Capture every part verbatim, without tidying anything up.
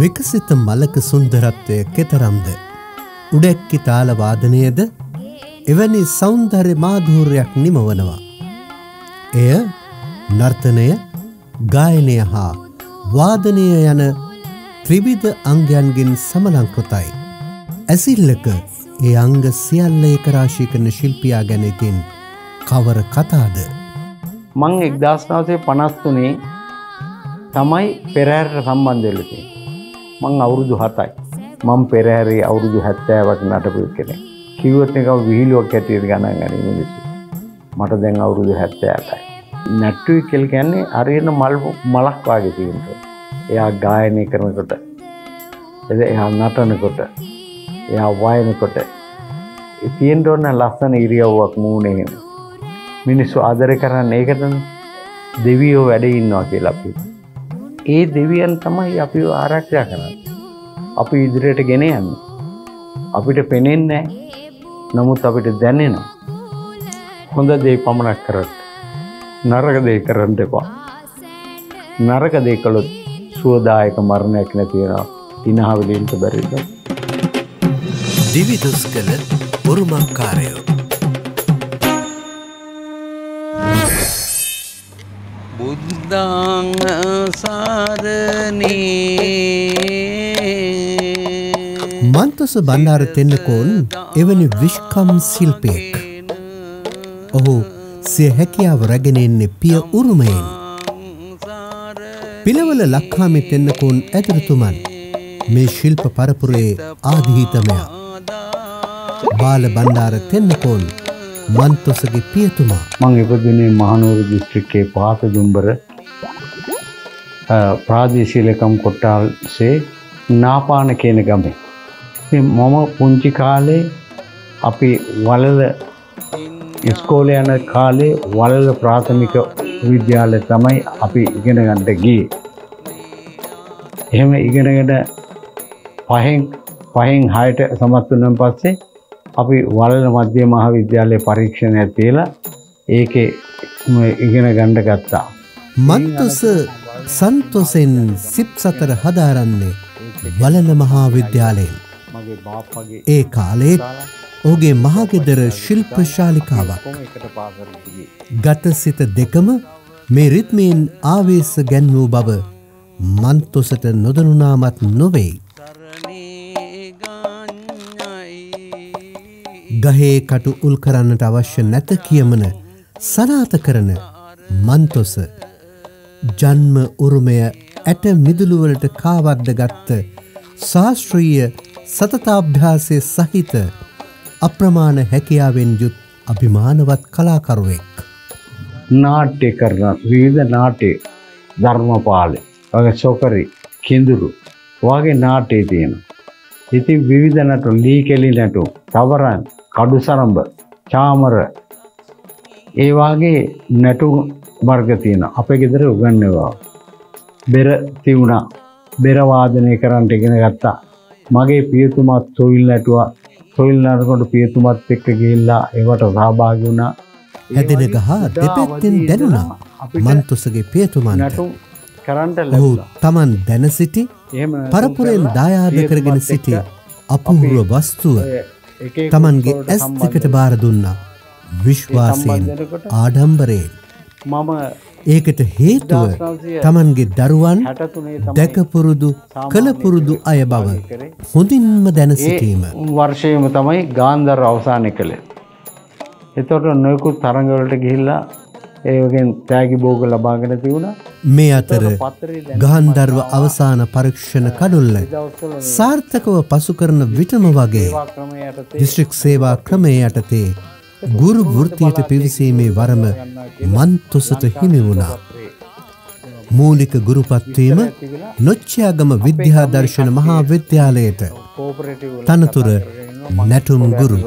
විකසිත මලක සුන්දරත්වය කෙතරම්ද? උඩැක්කි තාල වාදනයේද එවැනි සෞන්දර්ය මාධූර්යයක් නිමවනවා. එය නර්තනය, ගායනය හා වාදනය යන ත්‍රිවිධ අංගයන්ගෙන් සමලංකෘතයි. ඇසිල්ලක ඒ අංග සියල්ල ඒකරාශී කරන ශිල්පියා ගැන ඉතින් කවර කතාද? මං එක්දාස් නවසිය පනස් තුනේ තමයි පෙරහැරට සම්බන්ධ වෙලා තියෙන්නේ. මං අවුරුදු හතයි. මං පෙරහැරේ අවුරුදු හැත්තෑවට නටපු කෙනෙක්. කිව්වොත් නිකන් විහිළුවක් ඇටියට ගණන් ගන්නේ මිනිස්සු. මට දැන් අවුරුදු හැත්තෑවටයි. නට්ටුවේ කියලා කියන්නේ හරියන මල් මලක් වගේ තියෙනවා. එයා ගායනය කරනකොට, එයා නටනකොට, එයා වයනකොට තියෙන්න ඕන ලස්සන ඉරියව්වක් මූණේ. මිනිස්සු ආදරය කරන්නේ ඒකටනේ. දෙවියෝ වැඩ ඉන්නවා කියලා අපි. ඒ දෙවියන් තමයි අපිව ආරක්ෂා කරන්නේ. අපි ඉදිරියට ගෙන යන්නේ. අපිට පෙනෙන්නේ නමුත් අපිට දැනෙනවා. හොඳ දේ පමණක් කරත් නරක දේ කරන්න එපා. නරක දේ කළොත් සුවදායක මරණයක් නැති වෙනවා. දිනහවලින්ට බැරිද? දිවිදුස්ගල උරුමක්කාරයෝ. බුද්ධං සාරණේ මන්තස බණ්ඩාර තෙන්නකෝන් එවැනි විශ්කම් ශිල්පියෙක්. ඔහු සිය හැකියාව රැගෙන එන්නේ පිය උරුමයෙන්. පිළවල ලක්කාමි තෙන්නකෝන් ඇතුළුතුමන් මේ ශිල්ප පරපුරේ ආධිහිතමයා. බාල බණ්ඩාර තෙන්නකෝන් මන්තොසගේ පියතුමා. මම ඉපදුනේ මහනුවර දිස්ත්‍රික්කයේ පාතදුම්බර ප්‍රාදේශීය ලේකම් කොට්ටාසේ නාපාන කියන ගමේ. මම පුංචි කාලේ අපි වලල ඉස්කෝලේ යන කාලේ වලල ප්‍රාථමික විද්‍යාලය තමයි අපි ඉගෙන ගන්නට ගියේ. එහෙම ඉගෙනගෙන පහෙන් පහෙන් හයට සමත් වුණාන් පස්සේ අපි වලල මධ්‍ය මහාවිද්‍යාලයේ පරීක්ෂණයක් තියලා ඒකේ ඉගෙන ගන්න ගත්තා. මන්තොස සන්තොසෙන් සිප්සතර හදාරන්නේ වලල මහාවිද්‍යාලයෙන්. ඒ කාලේ ඔහුගේ මහගෙදර ශිල්ප ශාලිකාවක්. ගතසිත දෙකම මේ රිද්මයෙන් ආවේශ ගැන්වූ බව මන්තොසට නොදනුනාමත් නොවේ. ගහේ කටු උල් කරන්නට අවශ්‍ය නැත කියමන සනාථ කරන මන්තොස ජන්ම උරුමය ඇට මිදුළු වලට කාවද්ද ගත්ත ශාස්ත්‍රීය සතතාභ්‍යාසයේ සහිත අප්‍රමාණ හැකියාවෙන් යුත් අභිමානවත් කලාකරුවෙක්. නාට්‍ය කරන විවිධ නාට්‍ය ධර්මපාලේ වගේ සොකරි කිඳුරු වගේ නාට්‍ය තියෙනවා. ඉතින් විවිධ නටු ලී කෙලි නටු තවරන් කඩු සරඹ චාමර ඒ වගේ නැටු වර්ග තියෙනවා. අපේ ගෙදර උගන්වනවා. බෙර තියුණා. බෙර වාදනය කරන්න ඉගෙන ගත්තා. මගේ පියතුමා තොවිල් නැටුවා. තොවිල් නරකට පියතුමත් එක්ක ගිහිල්ලා ඒවට සහභාගී වුණා. හැදෙන ගහ දෙපැත්තෙන් දැනුණා. මන්තොසගේ පියතුමන්ට නැටු කරන්න ලැබුණා. Taman දැන සිටි පරපුරෙන් දායාද කරගෙන සිටි අපූර්ව වස්තුව තමන්ගේ ඇස් දෙකට බාර දුන්නා. විශ්වාසයෙන් ආඩම්බරයෙන්. මම ඒකට හේතුව තමන්ගේ දරුවන් දැකපුරුදු කලපුරුදු අය බව හොඳින්ම දැන සිටීම. වර්ෂයේම තමයි ගාන්ධාර අවසානය කළේ. එතකොට නොයෙකුත් තරඟ වලට ගිහිල්ලා ඒවගෙන් තෑගි භෝග ලබාගෙන තිබුණා. මේ අතර ගාන්ධාරව අවසාන පරීක්ෂණ කඩොල්ල සාර්ථකව පසු කරන විටම වගේ දිස්ත්‍රික් සේවා ක්‍රමය යටතේ ගුරු වෘත්තියට පිවිසීමේ වරම මන්තොසට හිමි වුණා. මූලික ගුරුපත්වීම නොච්චයාගම විද්‍යාදර්ශන මහා විද්‍යාලයට. තනතුර නැටුම් ගුරු.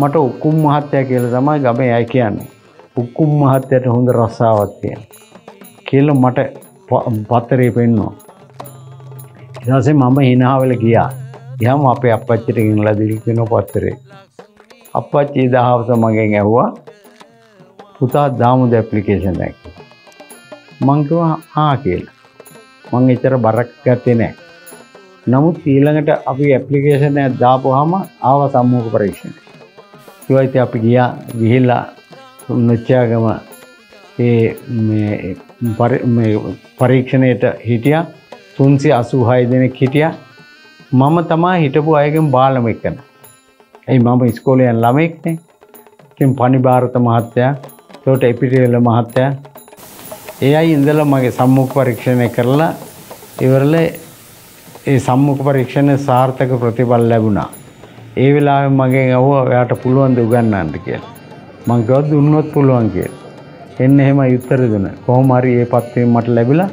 මට උක්කුම් මහත්තයා කියලා තමයි ගමේ අය කියන්නේ. උක්කුම් මහත්තයට හොඳ රස්සාවක් තියෙනවා කියලා මට පතරේ පෙන්නවා. ඊට පස්සේ මම හිනාවල ගියා. ගියාම අපේ අප්පච්චිට ගෙනලා දීපින පතරේ. අප්පච්චි දහවස මගෙන් ඇහුවා පුතා දාමුද ඇප්ලිකේෂන් එක. මං කිව්වා ආ කියලා. මං එච්චර බරක් ගත්තේ නැහැ. නමුත් ඊළඟට අපි ඇප්ලිකේෂන් එක දාපුවාම ආව සම්මුඛ පරීක්ෂණය. ඊවයිත් අපි ගියා ගිහිල්ලා මුචාගම ඒ මේ පරීක්ෂණයට හිටියා තුන්සිය අසූහය දෙනෙක් හිටියා. මම තමයි හිටපු අයගෙන් බාලම එකන. ඒ මම ඉස්කෝලේ යන ළමෙක් නේ. ඉතින් පණිභාරත මහත්තයා, ඒකට එපිටේල මහත්තයා ඒ අය ඉඳලා මගේ සම්මුඛ පරීක්ෂණය කරලා ඉවරලේ ඒ සම්මුඛ පරීක්ෂණේ සාර්ථක ප්‍රතිඵල ලැබුණා. ඒ වෙලාවේ මගෙන් අහුවා ඔයාට පුළුවන් ද උගන්වන්න කියලා. මම කිව්වා දුන්නොත් පුළුවන් කියලා. එන්න එහෙමයි උත්තර දුන්නා. කොහොම හරි ඒ පත්වෙන් මට ලැබිලා.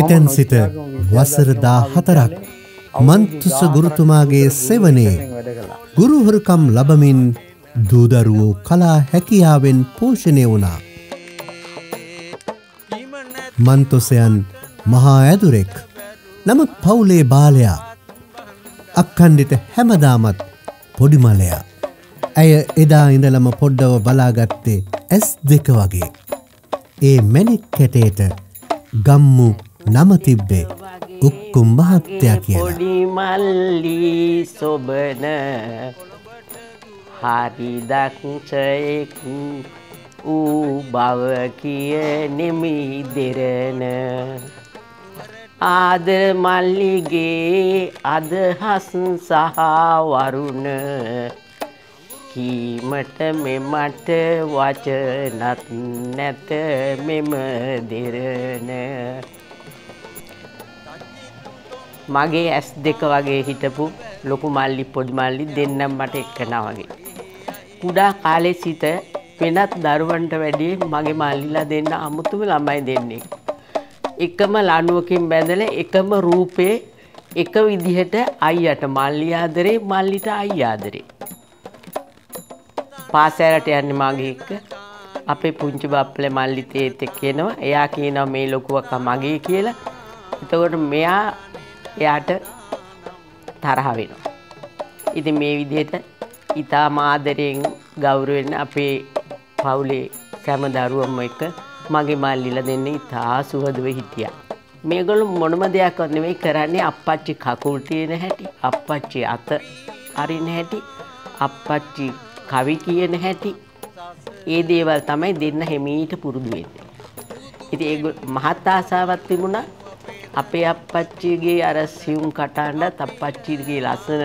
එතෙන් සිට වසර දාහතරක් මන්තුස ගුරුතුමාගේ සෙවණේ ගුරුහුරුකම් ලැබමින් දූදරුවෝ කලා හැකියාවෙන් පෝෂණය වුණා. මන්තුසයන් මහා ඇදුරෙක්, නමුත් පවුලේ බාලයා, අක්කණ්ඩිට හැමදාමත් පොඩිමලයා. ඇය එදා ඉඳලම පොඩ්ඩව බලාගත්තේ ඇස් දෙක වගේ. ඒ මැණික් කැටේට ගම්මු නම තිබ්බේ උක්කු මහත්තයා කියලා. පොඩිමල්ලි සොබන හරි දක්ෂයෙක් ඌ බව කියනෙමි දෙරන. ආද මල්ලිගේ අදහස් සහ වරුණ කීමට මෙමට වචනත් නැත මෙම දෙරණ. මගේ ඇස් දෙක වගේ හිටපු ලොකු මල්ලි පොඩි මල්ලි දෙන්නම් මට එක්කනා වගේ. කුඩා කාලේ සිට වෙනත් දරුවන්ට වැඩිය මගේ මල්ලිලා දෙන්න අමුතුම ළමයි දෙන්නේ. එකම ලණුවකින් බැඳලා එකම රූපේ එක විදිහට අයියට මල්ලි ආදරේ, මල්ලිට අයිය ආදරේ. පාසලට යන්නේ මගේ එක්ක. අපේ පුංචි බප්පලේ මල්ලිත් එක්ක යනවා. එයා කියනවා මේ ලොකුවක මගේ කියලා. එතකොට මෙයා එයාට තරහ වෙනවා. ඉතින් මේ විදිහට ඊටම ආදරෙන් ගෞරවයෙන් අපේ පවුලේ සෑම දරුවම එක්ක මගේ මල්ලිලා දෙන්නේ ඉතා සුහදව හිටියා. මේගොල්ලෝ මොනම දෙයක් නෙවෙයි කරන්නේ, අප්පච්චි කකුල් තියෙන හැටි, අප්පච්චි අත අරින හැටි, අප්පච්චි කවි කියන හැටි, ඒ දේවල් තමයි දෙන්න හැමීට පුරුදු වෙන්නේ. ඉතින් ඒගොල්ල මහත් ආසාවක් තිබුණා අපේ අප්පච්චිගේ අර සියුම් කටහඬත් අප්පච්චිගේ ලස්සන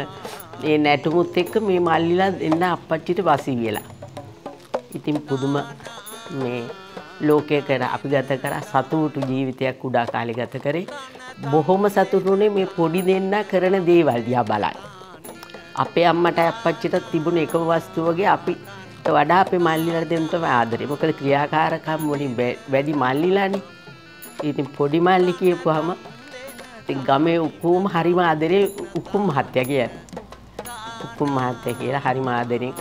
ඒ නැටුමුත් එක්ක මේ මල්ලිලා දෙන්න අප්පච්චිට වසී වෙලා. ඉතින් පුදුම මේ ලෝකය කර අපි ගත කර සතුටු ජීවිතයක් කුඩා කාලේ ගත කරේ. බොහොම සතුටුනේ මේ පොඩි දෙන්නා කරන දේවල් දිහා බලන්න. අපේ අම්මට අප්පච්චිට තිබුණ එකම වස්තුව වගේ අපිට වඩා අපේ මල්ලිලාට දෙන්න තමයි ආදරේ. මොකද ක්‍රියාකාරකම් වලින් වැඩි මල්ලිලානේ. ඉතින් පොඩි මල්ලි කියපුවාම ඉතින් ගමේ උකුම් හරිම ආදරේ උකුම් මහත්තයා කියන්නේ. උකුම් මහත්තයා කියලා හරිම ආදරේ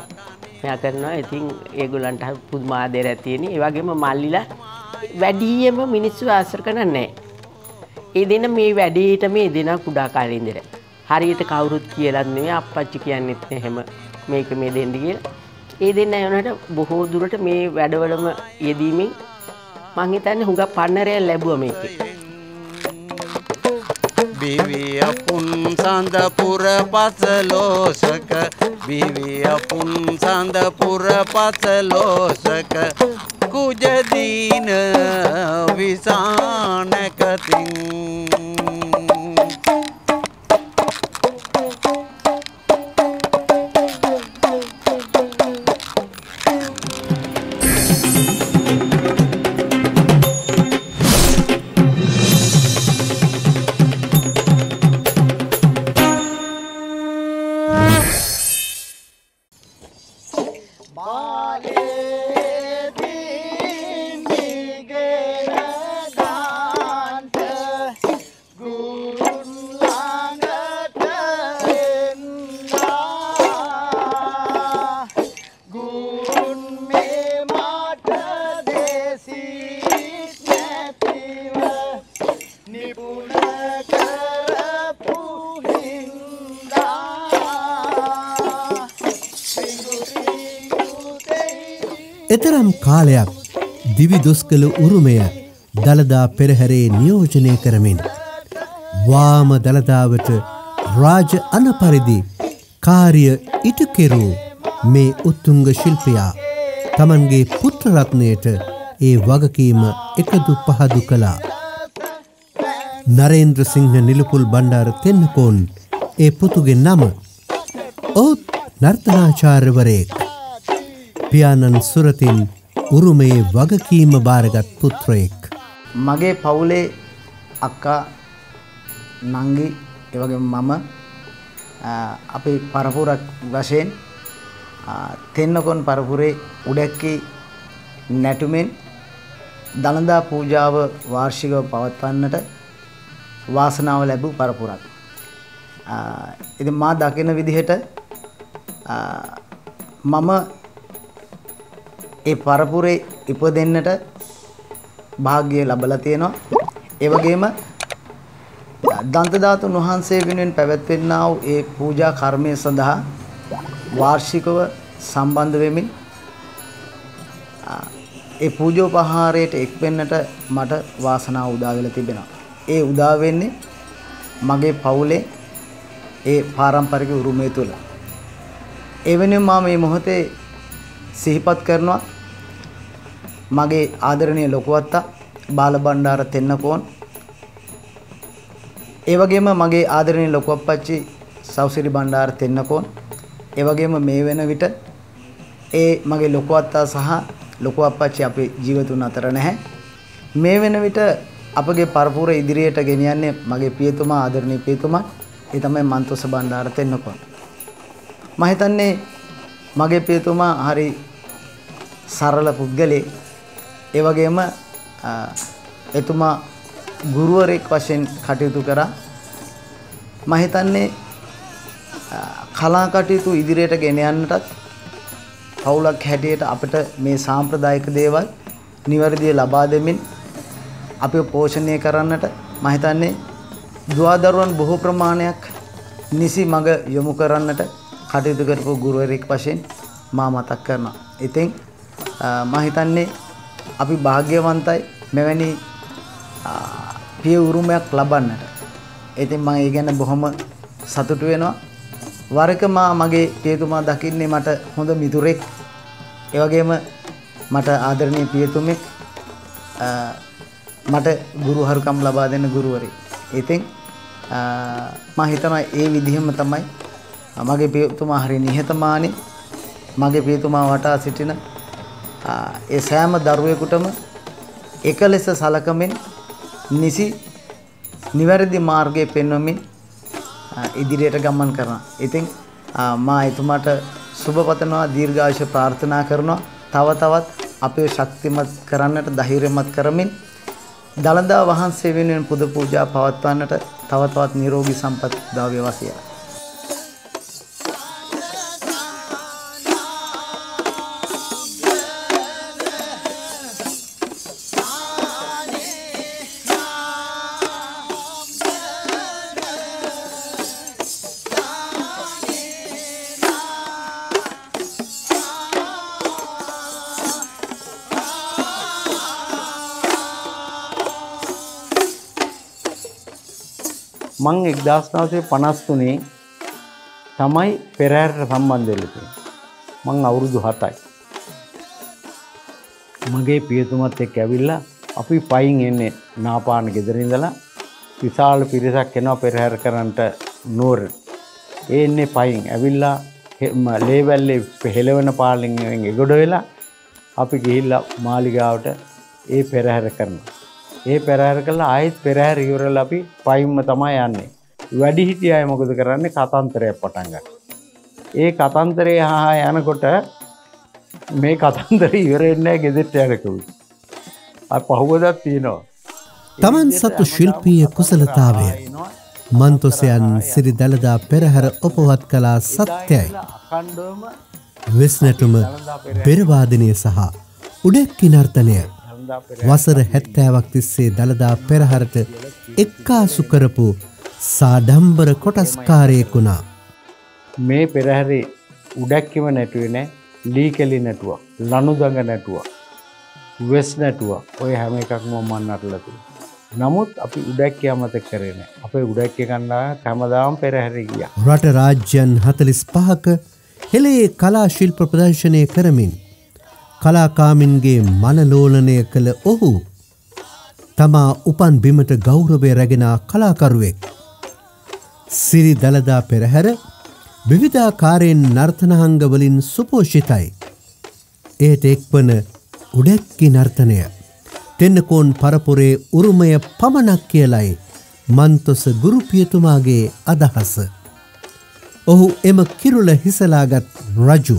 මෙයා කරනවා. ඉතින් ඒගොල්ලන්ට පුදුම ආදරයක් තියෙන. ඒ වගේම මල්ලිලා වැඩිම මිනිස්සු ආශ්‍රය කරන්නේ නැහැ. ඒ දින මේ වැඩේට මේ දින කුඩා කාලේ ඉඳලා හරියට කවුරුත් කියලාත් නෙවෙයි අප්පච්චි කියන්නේත් එහෙම මේක මේ දෙන්න කියලා. ඒ දින යනකොට බොහෝ දුරට මේ වැඩවලම යෙදීමෙන් මං හිතන්නේ හුඟක් පන්නරය ලැබුවා මේකේ. බිවිය පුන් සඳ පුර පසලෝසක බිවිය පුන් සඳ පුර පසලෝසක කුජ දීන විසානකතින්. එතරම් කාලයක් දිවිදොස්ගල උරුමය දළදා පෙරහැරේ නියෝජනය කරමින් වාම දළදාවට රාජ අනපරිදි කාර්ය ඉටු කෙරූ මේ උතුංග ශිල්පියා තමන්ගේ පුත්‍ර රත්නයට ඒ වගකීම එකදු පහදු කළා. නරේන්ද්‍ර සිංහ නිලුපුල් බණ්ඩාර තෙන්නකෝන් ඒ පුතුගේ නම. ඔහුත් නර්තනාචාර්යවරයෙක්. පියාණන් සුරතින් උරුමයේ වගකීම බාරගත් පුත්‍රයෙක්. මගේ පවුලේ අක්කා නංගි ඒ වගේම මම අපේ පරපුරක් වශයෙන් තෙන්නකෝන් පරපුරේ උඩැක්කේ නැටුමෙන් දළදා පූජාව වාර්ෂිකව පවත්වන්නට වාසනාව ලැබූ පරපුරක්. ඉතින් මා දකින විදිහට මම ඒ පරපුරේ ඉපදෙන්නට භාග්‍ය ලැබලා තියෙනවා. ඒ වගේම දන්ත ධාතුන් වහන්සේ වෙනුවෙන් පැවැත්වෙනා වූ ඒ පූජා කර්මය සඳහා වාර්ෂිකව සම්බන්ධ වෙමින් ඒ පූජෝපහාරයට එක්වෙන්නට මට වාසනාව උදා වෙලා තිබෙනවා. ඒ උදා වෙන්නේ මගේ පවුලේ ඒ පාරම්පරික උරුමය තුළ. ඒ වෙනුවෙන් මම මේ මොහොතේ සිහිපත් කරනවා මගේ ආදරණීය ලොකු අත්තා බාලබණ්ඩාර තෙන්නකෝන්, ඒ වගේම මගේ ආදරණීය ලොකු අප්පච්චි සෞසිරි බණ්ඩාර තෙන්නකෝන්, ඒ වගේම මේ වෙන විට ඒ මගේ ලොකු අත්තා සහ ලොකු අප්පච්චි අපේ ජීවිතුන් අතර නැහැ. මේ වෙන විට අපගේ පරපුර ඉදිරියට ගෙනියන්නේ මගේ පියතුමා ආදරණීය පියතුමා, ඒ තමයි මන්තොස බණ්ඩාර තෙන්නකෝන්. මම හිතන්නේ මගේ පියතුමා හරි සරල පුද්ගලෙක්. ඒ වගේම එතුමා ගුරුවරයෙක් වශයෙන් කටයුතු කරා. මම හිතන්නේ කලා කටයුතු ඉදිරියට ගෙන යන්නටත් පවුලක් හැටියට අපිට මේ සාම්ප්‍රදායික දේවල් නිවැරදිව ලබා දෙමින් අපිව පෝෂණය කරන්නට මම හිතන්නේ දුවදරුවන් බොහෝ ප්‍රමාණයක් නිසි මඟ යොමු කරන්නට කටයුතු කරපු ගුරුවරයෙක් වශයෙන් මා මතක් කරනවා. ඉතින් මම හිතන්නේ අපි වාසනාවන්තයි මෙවැනි පිය උරුමයක් ලබන්නට. ඉතින් මම ඒ ගැන බොහොම සතුටු වෙනවා. වරක මා මගේ පියතුමා දකින්නේ මට හොඳ මිතුරෙක්, ඒ වගේම මට ආදරණීය පියතුමෙක්, මට ගුරුහරුකම් ලබා දෙන ගුරුවරයෙක්. ඉතින් මම හිතනවා ඒ විදිහම තමයි මගේ පියතුමා හරි නිහතමානී. මගේ පියතුමා වටා සිටින ඒ සෑම දරුවෙකුටම එක ලෙස සලකමින් නිසි නිවැරදි මාර්ගය පෙන්වමින් ඉදිරියට ගමන් කරනවා. ඉතින් මා එතුමාට සුබ පතනවා, දීර්ඝායුෂ ප්‍රාර්ථනා කරනවා. තව තවත් අපේ ශක්තිමත් කරන්නට ධෛර්යමත් කරමින් දළදා වහන්සේ වෙනුවෙන් පුද පූජා පවත්වන්නට තව තවත් නිරෝගී සම්පත් උදා වේවා කියලා. මං එක්දාස් නවසිය පනස් තුනේ තමයි පෙරහැරට සම්බන්ධ වෙලා තියෙන්නේ. මං අවුරුදු හතයි. මගේ පියතුමත් එක්ක ඇවිල්ලා අපි පයින් එන්නේ නාපාන ගෙදර ඉඳලා. විශාල පිරිසක් එනවා පෙරහැර කරන්නට නෝර. ඒ එන්නේ පයින් ඇවිල්ලා ලේවැල්ලේ හෙළවෙන පාලෙන් එගොඩ වෙලා අපි ගිහිල්ලා මාලිගාවට ඒ පෙරහැර කරනවා. ඒ පෙරහැර කළා, ආයෙත් පෙරහැර ඉවරලා අපි පයින්ම තමයි යන්නේ. වැඩි හිටිය අය මොකද කරන්නේ? කතන්දරයක් පටන් ගන්න. ඒ කතන්දරේ හා යනකොට මේ කතන්දරේ ඉවර වෙන්නේ නැහැ ගෙදරට යනකොට. අර පහුවදක් තියෙනවා. Taman සතු ශිල්පීය කුසලතාවය මන්තොසයන් සිරි දළදා පෙරහැර උපවත් කළා සත්‍යයි. විශ්නතුම පෙරවාදනය සහ උඩැක්කි නර්තනය වසර හැත්තෑවක් තිස්සේ දළදා පෙරහරට එක්කාසු කරපු සාඩම්බර කොටස්කාරයෙක් වුණා. මේ පෙරහැරේ උඩැක්කිම නැටුවේ නෑ, ලීකෙලි නැටුවා, ලනුදඟ නැටුවා, වෙස් නැටුවා, ඔය හැම එකක්ම මම නටලා තියෙනවා. නමුත් අපි උඩැක්කිය අමතක කරේ නැහැ. අපේ උඩැක්කිය ගන්නවා හැමදාම පෙරහැර ගියා. රට රාජ්‍යයන් හතළිස් පහක හෙළේ කලා ශිල්ප ප්‍රදර්ශනය කරමින් කලාකාමින්ගේ මනලෝලනය කළ ඔහු තමා උපන් බිමට ගෞරවය රැගෙන කලාකරුවෙක්. සිරි දළදා පෙරහැර විවිධාකාරයෙන් නර්තනහංග වලින් සුපෝෂිතයි. ඒට එක්වන උඩැක්කි නර්තනය තෙන්නකෝන් පරපුරේ උරුමය පමණක් කියලයි මන්තොස ගුරුපියතුමාගේ අදහස. ඔහු එම කිරුල හිසලාගත් රජු.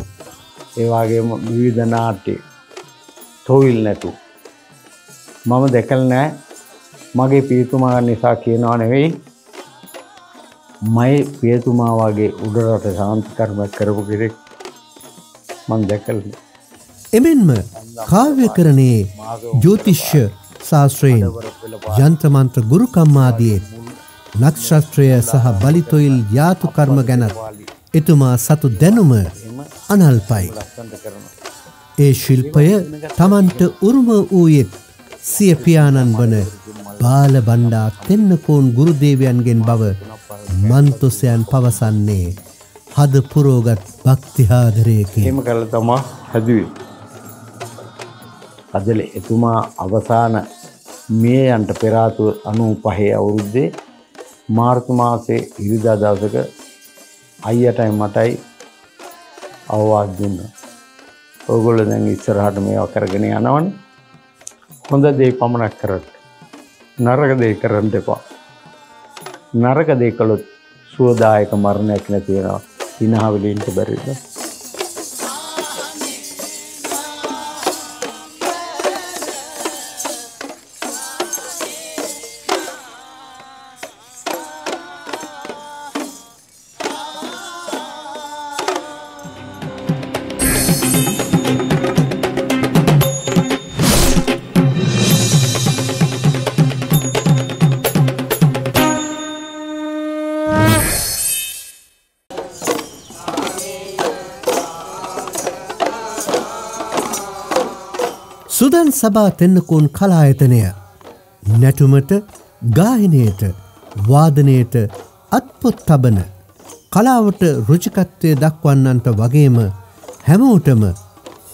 ඒවාගේ විවිධ නාට්‍ය තොවිල් නැතු මම දැකල නෑ. මගේ පියතුමා නිසා කියනවා නෙවෙයි, මයි පියතුමා වගේ උඩරට සාන්තිකර්මයක් කරපු කෙනෙක් මම දැකල. එමෙන්ම කාව්‍යකරණයේ ජ්‍යොතිෂ්‍ය ශාස්ත්‍රයෙන් යන්ත්‍රමන්ත්‍ර ගුරුකම්මාදියේ නක්ෂත්‍රය සහ බලිතොයිල් යාතු කර්ම ගැනත් එතුමා සතු දැනුම අනල්පයි. ඒ ශිල්පය තමන්ට උරුම වූයේ සිය පියාණන් වන බාල බණ්ඩා තෙන්නකෝන් ගුරුදේවයන්ගෙන් බව මන්තොසයන් පවසන්නේ හද පුරෝගත් භක්තිහාදරයකින්. එහෙම කළා තමා හැදුවේ. අදල එතුමා අවසාන මේ යන්ට පෙරාතුව අනූ පහේ අවුරුද්දේ මාර්තුමාසේ ඉරිදා දවසක අයියටයි මටයි අවවාද දුන්න. ඔයගොල්ලෝ දැන් ඉස්සරහට මේවා කරගෙන යනවනේ. හොඳ දේ පමණක් කරත් නරක දේ කරන්න එපා. නරක දේ කළොත් සුවදායක මරණයක් නැති වෙනවා. ඉනහවල ඉන්න බැරිද? සුදන් සභා තෙන්නකෝන් කලායතනය නැටුමට, ගායනයට, වාදනයට අත්පොත් තබන කලාවට රුචිකත්වය දක්වන්නන්ට වගේම හැමෝටම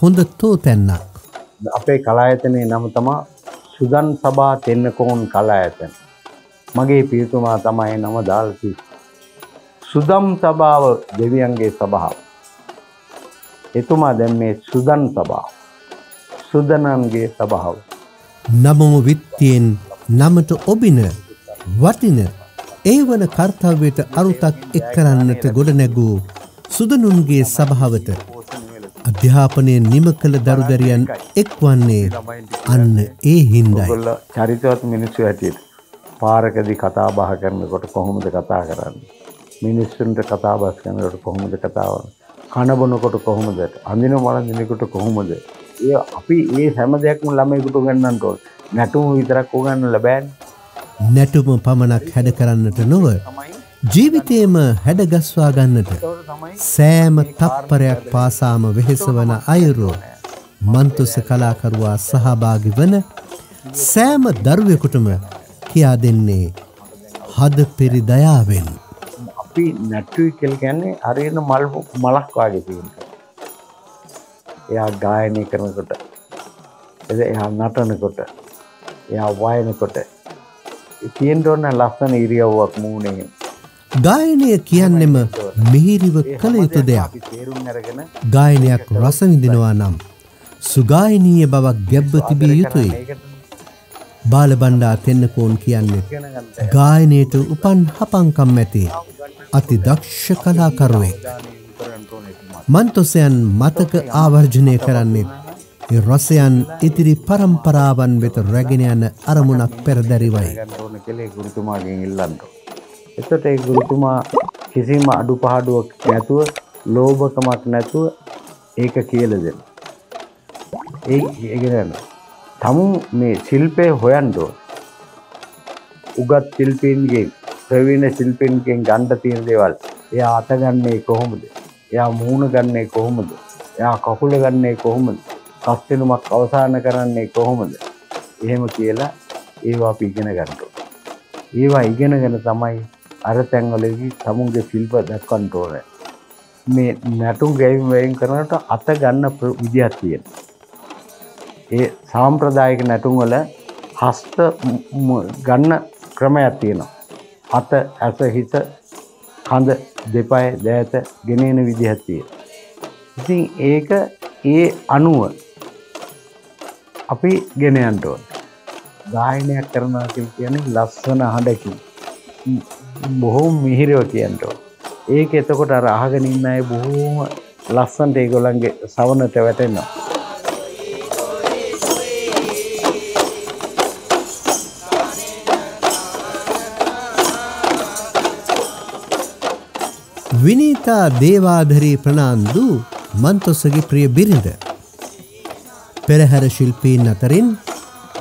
හොඳ තෝතැන්නක්. අපේ කලායතනයේ නම තමා සුදන් සභා තෙන්නකෝන් කලායතන. මගේ පියතුමා තමයි නම දාල්ති. සුදම් සභාව දෙවියන්ගේ සභාව. එතුමා දැන් මේ සුදන් සභාව සුදනන්ගේ සභාව. නමම විත්තියෙන් නමට ඔබින වටින ඒවන කර්තව්‍යයට අරුතක් එක් කරන්නට ගොඩනැගූ සුදනුන්ගේ සභාවට අධ්‍යාපනය නිම කළ දරුදරියන් එක්වන්නේ අන්න ඒ හින්දයි. චරිතවත් මිනිස්සු හැටියට පාරකදී කතා බහ කරනකොට කොහොමද කතා කරන්නේ? මිනිස්සුන්ට කතා බස් කරනකොට කොහොමද කතාව? කනබොනකොට කොහොමද? අඳින වළඳිනකොට කොහොමද? ඒ අපි ඒ හැම දෙයක්ම ළමයිකට උගන්වන්නට ඕන. නැටුම විතරක් උගන්වන්න බෑනේ. නැටුම පමණක් හැඩ කරන්නට නොව ජීවිතේම හැඩගස්වා ගන්නට සෑම තප්පරයක් පාසාම වෙහෙසවන අයුරු මන්තොස කලාකරුවා සහභාගී වන සෑම දරුවෙකුටම කියා දෙන්නේ හද පෙරි දයාවෙන්. අපි නැටුයි කියලා කියන්නේ හරියන මල් මලක් වගේ තියෙන. එයා ගායනය කරනකොට, එයා නටනකොට, එයා වයනකොට තියෙන්න ඕන ලස්සන ඉරියව්වක් මූණේ. ගායනය කියන්නෙම මිහිරිව කළ යුතු දෙයක්. ගායනයක් රස විඳිනවා නම් සුගායනීය බවක් ගැබ්ව තිබිය යුතුයි. බාලබණ්ඩා තෙන්නකෝන් කියන්නේ ගායනයට උපන් හපංකම් ඇති අති දක්ෂ කලාකරුවෙක්. මන්තොසයන් මතක ආවර්ජනය කරන්නේ ඒ රසයන් ඉතිරි පරම්පරාවන් වෙත රැගෙන යන අරමුණක් පෙරදරිවයි. එතකොට ඒ ගුරුතුමා කිසිම අඩුපාඩුවක් නැතුව, ලෝභකමක් නැතුව ඒක කියලා දෙනවා. ඒ ඉගෙන තමු මේ ශිල්පේ හොයන්න ඕන. උගත් ශිල්පීන්ගේ, ප්‍රවීණ ශිල්පීන්ගෙන් ගන්න තියෙන දේවල් එයා අතගන්නේ කොහොමද? එයා මූණ ගන්නේ කොහොමද? එයා කකුල ගන්නේ කොහොමද? කස්තෙනුමක් අවසන් කරන්නේ කොහොමද? එහෙම කියලා ඒවා අපි ඉගෙන ගන්නවා. ඒවා ඉගෙනගෙන තමයි අර තැන්වලදී සමුගේ ශිල්ප දක්වන්න ඕනේ. මේ නැටුම් ගැයීම් වලින් කරනට අත ගන්න විදියක් තියෙනවා. ඒ සාම්ප්‍රදායික නැටුම් වල හස්ත ගන්න ක්‍රමයක් තියෙනවා. අත, ඇස, හිත, කඳ, දෙපය, දෑත ගෙනෙන විදියක් තියෙනවා. ඉතින් ඒක ඒ අනුව අපි ගෙන යන්න ඕනේ. ගායනය කරනවා කියන්නේ ලස්සන හඬකින් බොහොම මිහිරව කියන්න ඕනේ. ඒක එතකොට අර අහගෙන ඉන්න අය බොහොම ලස්සනට ඒගොල්ලන්ගේ සවනට වැටෙනවා. විනීතා දේවාධරී ප්‍රනාන්දු මන්තොසගේ ප්‍රිය බිරිඳ පෙරහැර ශිල්පීන් අතරින්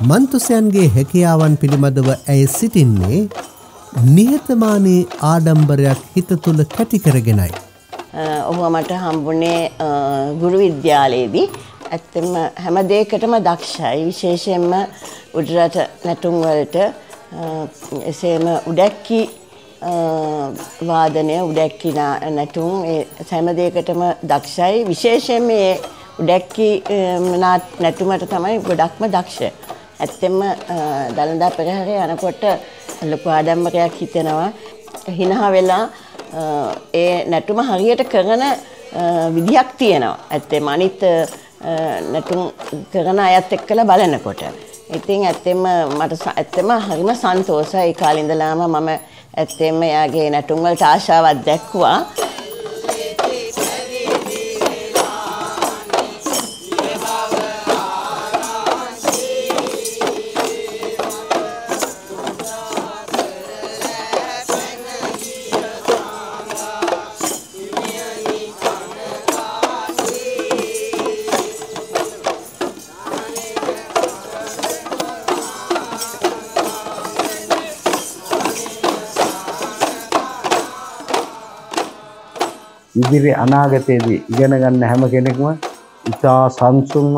මන්තොසයන්ගේ හැකියාවන් පිළිබඳව ඇය සිටින්නේ නිහතමානී ආඩම්බරයක් හිත තුළ කැටි කරගෙනයි. ඔහුව මට හම්බුනේ ගුරු විද්‍යාලයේදී. ඇත්තම හැම දෙයකටම දක්ෂයි. විශේෂයෙන්ම උඩරට නැටුම් වලට, එසේම උඩැක්කි වාදනය, උඩැක්කි නැටුම්, ඒ හැම දෙයකටම දක්ෂයි. විශේෂයෙන් මේ උඩැක්කි නැටුමට තමයි ගොඩක්ම දක්ෂ. ඇත්තෙම දළදා පෙරහැරේ යනකොට ලොකු ආඩම්බරයක් හිතෙනවා. හිනහා වෙලා ඒ නැටුම හරියට කරන විදියක් තියෙනවා. ඇත්තෙම අනිත් නැටුම් කරන අයත් එක්කලා බලනකොට. ඉතින් ඇත්තෙම මට ඇත්තෙම හරිම සන්තෝෂයි. ඒ කාලේ ඉඳලාම මම ඇත්තෙම එයාගේ නැටුම් වලට ආශාවක් දැක්ුවා. ඉදිරි අනාගතයේදී ඉගෙන ගන්න හැම කෙනෙක්ම ඉතා සංසුන්ව,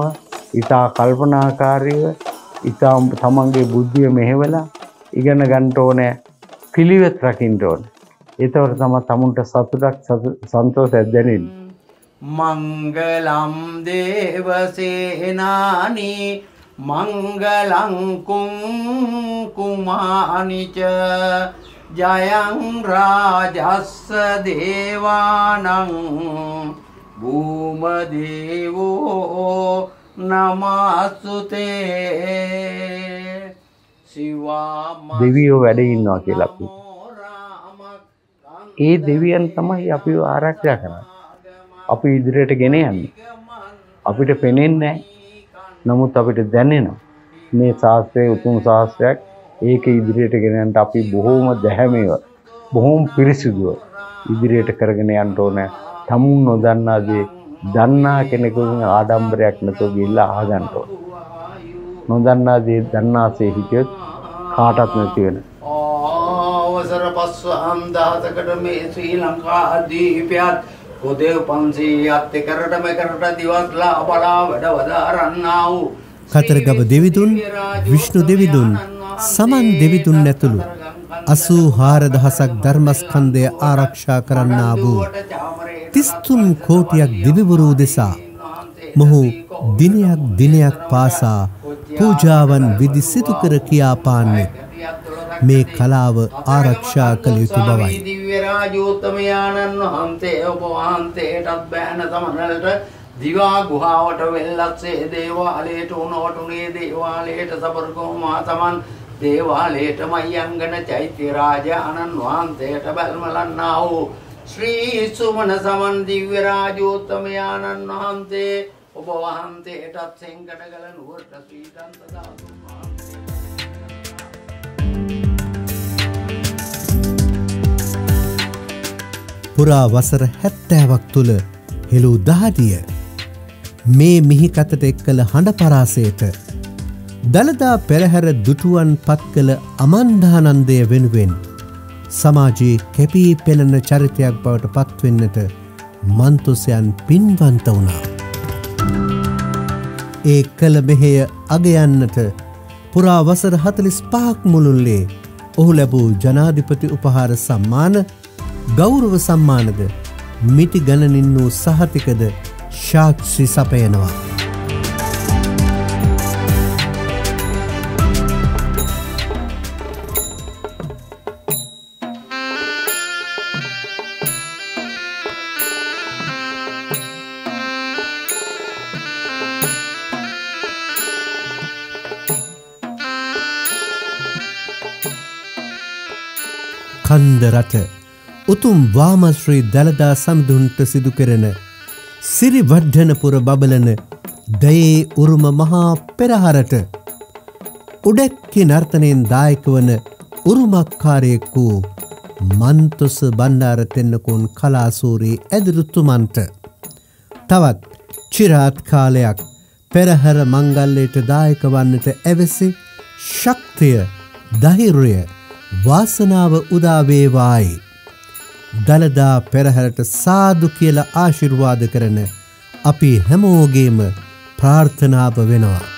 ඉතා කල්පනාකාරීව, ඉතා තමන්ගේ බුද්ධිය මෙහෙවලා ඉගෙන ගන්න ඕනේ, පිළිවෙත් රකින්න ඕනේ. ඒතකොට තමයි තමුන්ට සතුටක්, සන්තෝෂයක් දැනෙන්නේ. මංගලම් දේවසේනානි මංගලං කුංකුමානිච ජයං රාජස්ස දේවානං භූම දේවෝ නමස්සුතේ. දෙවියෝ වැඩ ඉන්නවා කියලා අපි ඒ දෙවියන් තමයි අපිව ආරක්ෂා කරන්නේ. අපි ඉදිරියට ගෙන යන්නේ. අපිට පෙනෙන්නේ නැහැ. නමුත් අපිට දැනෙනවා මේ ශාස්ත්‍රයේ උතුම් ශාස්ත්‍රයක්. ඒක ඉදිරියට ගෙන යන්න අපි බොහොම දැහැමිව, බොහොම පිරිසිදුව ඉදිරියට කරගෙන යන්න ඕනේ. තමුන් නොදන්නා දේ දන්නා කෙනෙකුගේ ආඩම්බරයක් නැතුව ගිහිල්ලා අහගන්න ඕනේ. නොදන්නා දේ දන්නාසේ හිතියොත් කාටවත් නැති වෙන. අවසර පස්වම් දහසකට මේ ශ්‍රී ලංකා දීපයත් පොදේ පන්සියත් එකරටම කරට දිවස්ලා බලා වැඩ වදාරන්නා වූ කතරගම දෙවිතුන්, විෂ්ණු දෙවිතුන්, සමන් දෙවිතුන් ඇතුළු අසූ හාරදහසක් ධර්මස්කන්ධය ආරක්ෂා කරන්නා වූ තිස්තුන් කෝටියක් දිවිවරු දෙසා මොහු දිනයක් දිනයක් පාසා පූජාවන් විදි සිදු කර කියා පාන්නේ මේ කලාව ආරක්ෂා කළ යුතු බවයි. දිව්‍ය රාජෝත්තමයාණන් වහන්සේ ඔබ වහන්සේටත් බෑන සමනලට දිවා ගුහාවට වෙල්ලස්සේ දේවාලයට උනවටුනේ දේවාලයට සබර්ගෝමා තමන් දේවාලයට මයංගන චෛත්‍ය රාජානන් වහන්සේට බල්මලන්නා වූ ශ්‍රී සුමන සමන් දිව්‍ය රාජෝත්තමයාණන් වහන්සේ ඔබ වහන්සේටත් සෙන්කඩගල නුවරට ශ්‍රී දන්ත ධාතුන් වහන්සේ. පුරා වසර හැත්තෑවක් තුළ හෙළූ දහදිය මේ මිහිකතට එක් කළ හඬ පරාසයට දළදා පෙරහැර දුටුවන් පත් කළ අමන්දානන්දය වෙනුවෙන් සමාජයේ කැපී පෙළෙන චරිතයක් බවට පත්වෙන්නට මන්තොසයන් පින්වන්ත වුණා. ඒ කළ මෙහෙය අගයන්නට පුරා වසර හතළිස් පහක් මුළුල්ලේ ඔහු ලැබූ ජනාධිපති උපහාර සම්මාන, ගෞරව සම්මානද මිටි ගණනින් වූ සහතිකද සාක්ෂි සපයනවා. කන්ද රට උතුම් වාමශ්‍රී දළදා සමිඳුන්ට සිදු කරන සිරිවර්ධනපුර බබලන දයේ උරුම මහා පෙරහරට උඩැක්කි නර්තනයෙන් දායක වන උරුමක්කාරයෙක් වූ මන්තොස බණ්ඩාර තෙන්නකෝන් කලාසූරී ඇදුරුතුමන්ට තවත් චිරාත් කාලයක් පෙරහර මංගල්‍යයට දායක වන්නට ඇවැසි ශක්තිය, ධෛර්යය, වාසනාව උදාවේවායි. දළදා පෙරහරට සාදු කියලා ආශිර්වාද කරන අපි හැමෝගේම ප්‍රාර්ථනාව වෙනවා.